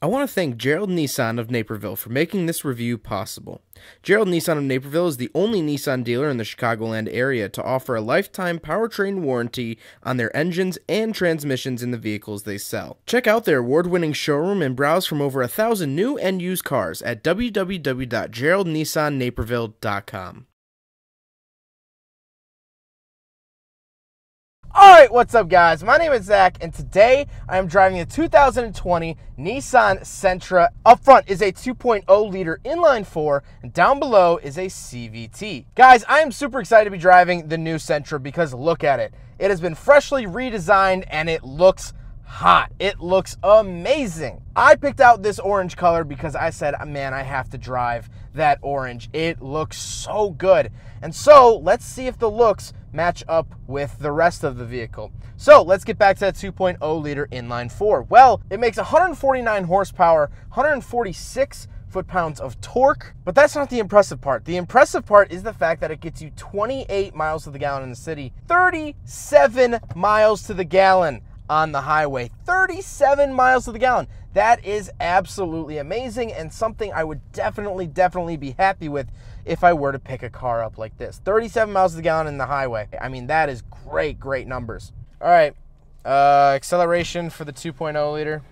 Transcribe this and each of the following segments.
I want to thank Gerald Nissan of Naperville for making this review possible. Gerald Nissan of Naperville is the only Nissan dealer in the Chicagoland area to offer a lifetime powertrain warranty on their engines and transmissions in the vehicles they sell. Check out their award-winning showroom and browse from over 1,000 new and used cars at www.geraldnissannaperville.com. Alright, what's up guys? My name is Zach and today I am driving the 2020 Nissan Sentra. Up front is a 2.0 liter inline 4 and down below is a CVT. Guys, I am super excited to be driving the new Sentra because look at it. It has been freshly redesigned and it looks hot. It looks amazing. I picked out this orange color because I said, man, I have to drive that orange. It looks so good. And so let's see if the looks match up with the rest of the vehicle. So let's get back to that 2.0 liter inline four. Well, it makes 149 horsepower, 146 foot-pounds of torque, but that's not the impressive part. The impressive part is the fact that it gets you 28 miles to the gallon in the city, 37 miles to the gallon on the highway. 37 miles to the gallon. That is absolutely amazing and something I would definitely be happy with if I were to pick a car up like this. 37 miles to the gallon in the highway. I mean, that is great numbers. All right, acceleration for the 2.0 liter.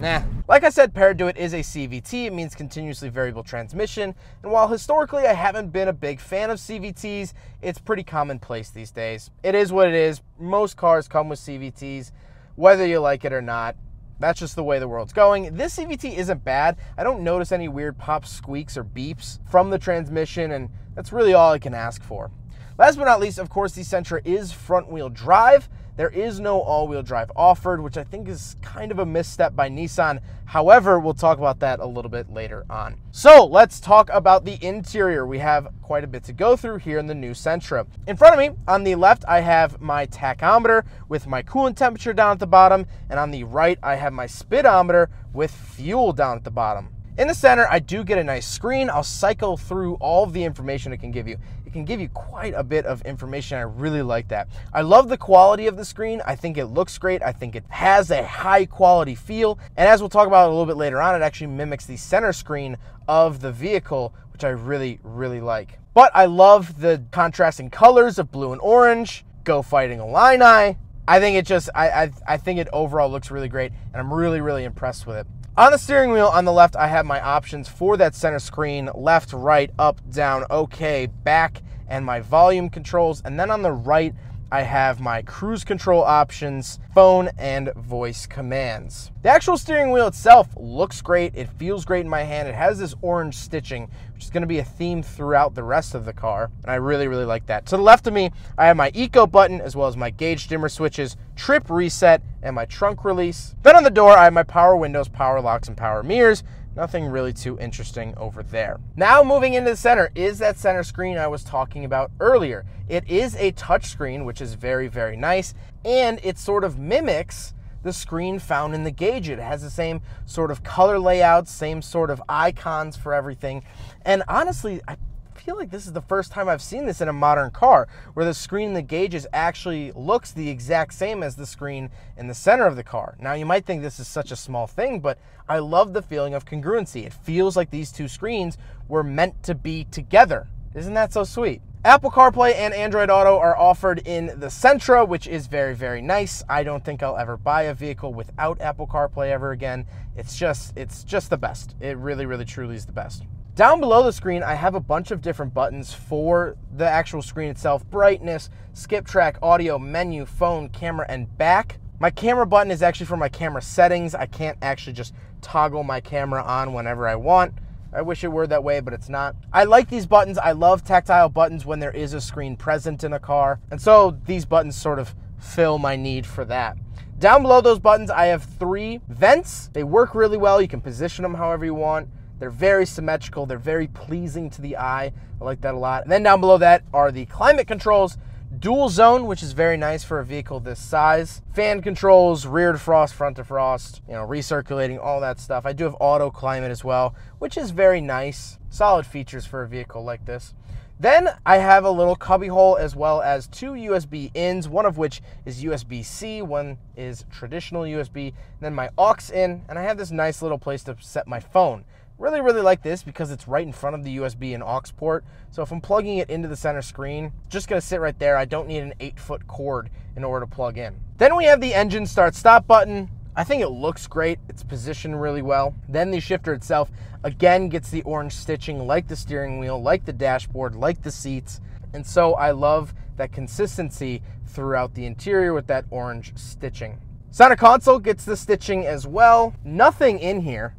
Nah. Like I said, paired to it is a CVT. It means continuously variable transmission. And while historically I haven't been a big fan of CVTs, it's pretty commonplace these days. It is what it is. Most cars come with CVTs, whether you like it or not. That's just the way the world's going. This CVT isn't bad. I don't notice any weird pops, squeaks, or beeps from the transmission, and that's really all I can ask for. Last but not least, of course, the Sentra is front-wheel drive. There is no all-wheel drive offered, which I think is kind of a misstep by Nissan. However, we'll talk about that a little bit later on. So let's talk about the interior. We have quite a bit to go through here in the new Sentra. In front of me, on the left, I have my tachometer with my coolant temperature down at the bottom, and on the right, I have my speedometer with fuel down at the bottom. In the center, I do get a nice screen. I'll cycle through all of the information it can give you. It can give you quite a bit of information. I really like that. I love the quality of the screen. I think it looks great. I think it has a high quality feel. And as we'll talk about a little bit later on, it actually mimics the center screen of the vehicle, which I really like. But I love the contrasting colors of blue and orange. Go Fighting Illini. I think it just, I think it overall looks really great, and I'm really impressed with it. On the steering wheel on the left, I have my options for that center screen: left, right, up, down, okay, back, and my volume controls. And then on the right, I have my cruise control options, phone, and voice commands. The actual steering wheel itself looks great. It feels great in my hand. It has this orange stitching, which is going to be a theme throughout the rest of the car, and I really like that. To the left of me, I have my eco button, as well as my gauge dimmer switches, trip reset, and my trunk release. Then on the door, I have my power windows, power locks, and power mirrors. Nothing really too interesting over there. Now moving into the center is that center screen I was talking about earlier. It is a touch screen, which is very nice, and it sort of mimics the screen found in the gauge. It has the same sort of color layout, same sort of icons for everything. And honestly, I feel like this is the first time I've seen this in a modern car, where the screen in the gauges actually looks the exact same as the screen in the center of the car. Now you might think this is such a small thing, but I love the feeling of congruency. It feels like these two screens were meant to be together. Isn't that so sweet? Apple CarPlay and Android Auto are offered in the Sentra, which is very nice. I don't think I'll ever buy a vehicle without Apple CarPlay ever again. It's just the best. It really truly is the best. Down below the screen, I have a bunch of different buttons for the actual screen itself: brightness, skip track, audio, menu, phone, camera, and back. My camera button is actually for my camera settings. I can't actually just toggle my camera on whenever I want. I wish it were that way, but it's not. I like these buttons. I love tactile buttons when there is a screen present in a car, and so these buttons sort of fill my need for that. Down below those buttons, I have three vents. They work really well. You can position them however you want. They're very symmetrical. They're very pleasing to the eye. I like that a lot. And then down below that are the climate controls, dual zone, which is very nice for a vehicle this size, fan controls, rear defrost, front defrost, you know, recirculating, all that stuff. I do have auto climate as well, which is very nice. Solid features for a vehicle like this. Then I have a little cubby hole as well as two USB ins, one of which is USB-C, one is traditional USB, and then my aux in, and I have this nice little place to set my phone. Really, really like this because it's right in front of the USB and aux port. So if I'm plugging it into the center screen, it's just gonna sit right there. I don't need an 8-foot cord in order to plug in. Then we have the engine start-stop button. I think it looks great. It's positioned really well. Then the shifter itself, again, gets the orange stitching like the steering wheel, like the dashboard, like the seats. And so I love that consistency throughout the interior with that orange stitching. Center console gets the stitching as well. Nothing in here.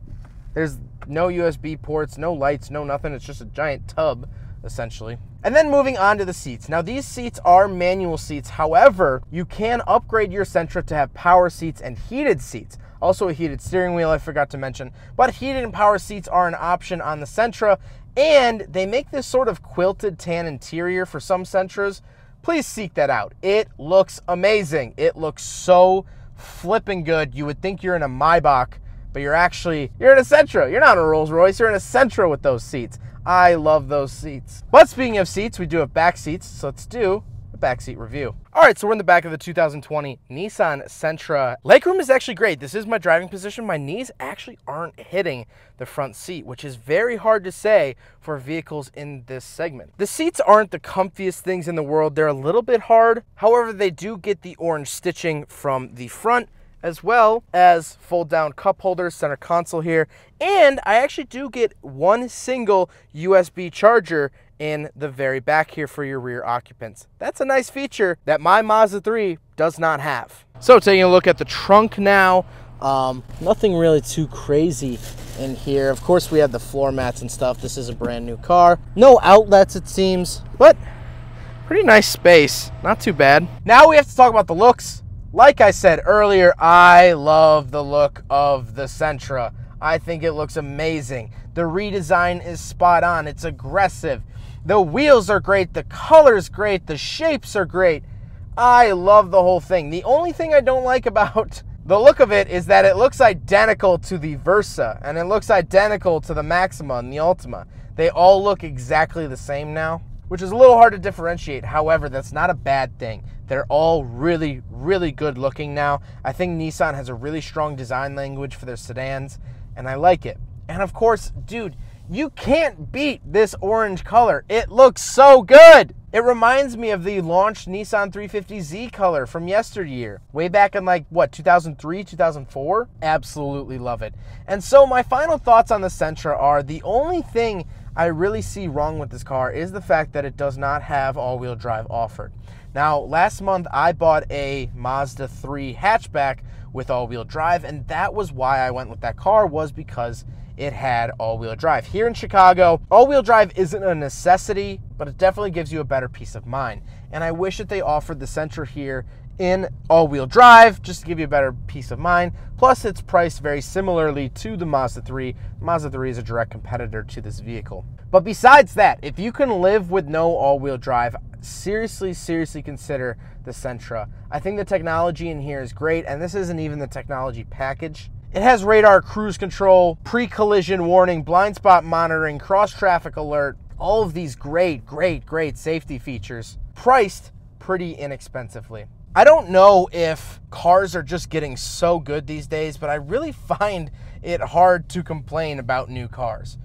There's no USB ports, no lights, no nothing. It's just a giant tub, essentially. And then moving on to the seats. Now, these seats are manual seats. However, you can upgrade your Sentra to have power seats and heated seats. Also a heated steering wheel, I forgot to mention. But heated and power seats are an option on the Sentra, and they make this sort of quilted tan interior for some Sentras. Please seek that out. It looks amazing. It looks so flipping good. You would think you're in a Maybach, but you're in a Sentra. You're not in a Rolls Royce, you're in a Sentra with those seats. I love those seats. But speaking of seats, we do have back seats, so let's do a back seat review. All right, so we're in the back of the 2020 Nissan Sentra. Legroom is actually great. This is my driving position. My knees actually aren't hitting the front seat, which is very hard to say for vehicles in this segment. The seats aren't the comfiest things in the world. They're a little bit hard. However, they do get the orange stitching from the front, as well as fold down cup holders, center console here. And I actually do get one single USB charger in the very back here for your rear occupants. That's a nice feature that my Mazda 3 does not have. So taking a look at the trunk now, nothing really too crazy in here. Of course, we have the floor mats and stuff. This is a brand new car. No outlets, it seems, but pretty nice space, not too bad. Now we have to talk about the looks. Like I said earlier, I love the look of the Sentra. I think it looks amazing. The redesign is spot on. It's aggressive. The wheels are great. The color's great. The shapes are great. I love the whole thing. The only thing I don't like about the look of it is that it looks identical to the Versa, and it looks identical to the Maxima and the Altima. They all look exactly the same now, which is a little hard to differentiate. However, that's not a bad thing. They're all really, really good looking now. I think Nissan has a really strong design language for their sedans, and I like it. And of course, dude, you can't beat this orange color. It looks so good. It reminds me of the launched Nissan 350Z color from yesteryear, way back in like, what, 2003, 2004? Absolutely love it. And so my final thoughts on the Sentra are, the only thing I really see wrong with this car is the fact that it does not have all-wheel drive offered. Now, last month I bought a Mazda 3 hatchback with all-wheel drive, and that was why I went with that car, was because it had all-wheel drive. Here in Chicago, all-wheel drive isn't a necessity, but it definitely gives you a better peace of mind. And I wish that they offered the Sentra here in all-wheel drive, just to give you a better peace of mind. Plus, it's priced very similarly to the Mazda 3. Mazda 3 is a direct competitor to this vehicle. But besides that, if you can live with no all-wheel drive, seriously, seriously consider the Sentra. I think the technology in here is great, and this isn't even the technology package. It has radar, cruise control, pre-collision warning, blind spot monitoring, cross-traffic alert, all of these great, great, great safety features, priced pretty inexpensively. I don't know if cars are just getting so good these days, but I really find it hard to complain about new cars.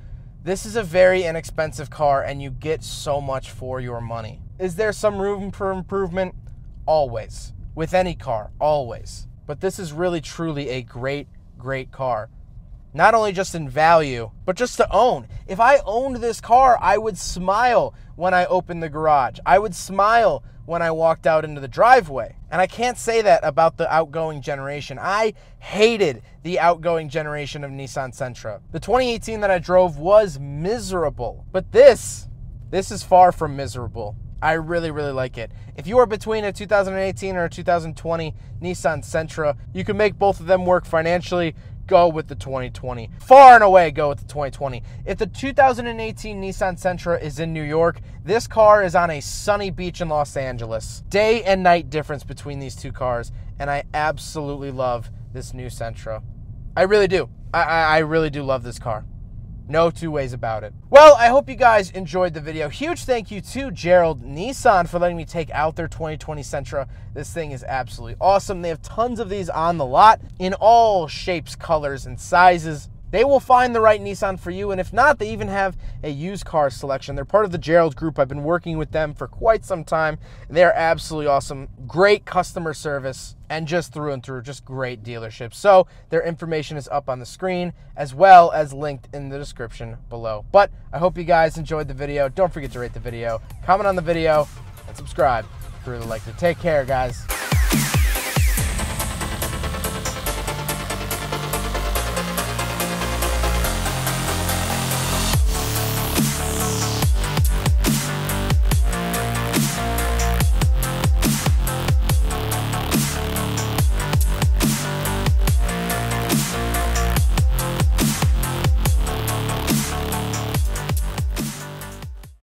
This is a very inexpensive car, and you get so much for your money. Is there some room for improvement? Always. With any car, always. But this is really truly a great, great car. Not only just in value, but just to own. If I owned this car, I would smile when I opened the garage. I would smile when I walked out into the driveway. And I can't say that about the outgoing generation. I hated the outgoing generation of Nissan Sentra. The 2018 that I drove was miserable, but this is far from miserable. I really, really like it. If you are between a 2018 or a 2020 Nissan Sentra, you can make both of them work financially. Go with the 2020. Far and away, go with the 2020. If the 2018 Nissan Sentra is in New York, this car is on a sunny beach in Los Angeles. Day and night difference between these two cars, and I absolutely love this new Sentra. I really do. I really do love this car. No two ways about it. Well, I hope you guys enjoyed the video. Huge thank you to Gerald Nissan for letting me take out their 2020 Sentra. This thing is absolutely awesome. They have tons of these on the lot in all shapes, colors, and sizes. They will find the right Nissan for you, and if not, they even have a used car selection. They're part of the Gerald Group. I've been working with them for quite some time. They're absolutely awesome. Great customer service, and just through and through, just great dealership. So their information is up on the screen, as well as linked in the description below. But I hope you guys enjoyed the video. Don't forget to rate the video, comment on the video, and subscribe if you're really likely. Take care, guys.